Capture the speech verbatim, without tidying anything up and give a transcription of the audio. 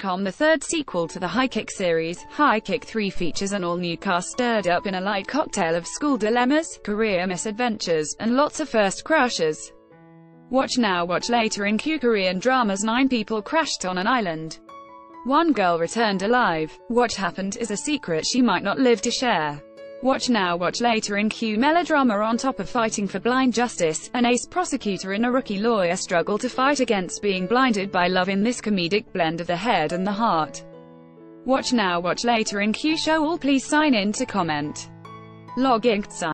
dot com. The third sequel to the High Kick series, High Kick three, features an all-new cast stirred up in a light cocktail of school dilemmas, career misadventures, and lots of first crushes. Watch now, watch later. In Q Korean dramas, nine people crashed on an island. One girl returned alive. What happened is a secret she might not live to share. Watch now, watch later. In Q melodrama, on top of fighting for blind justice, an ace prosecutor and a rookie lawyer struggle to fight against being blinded by love in this comedic blend of the head and the heart. Watch now, watch later. In Q show all, please sign in to comment. Log in.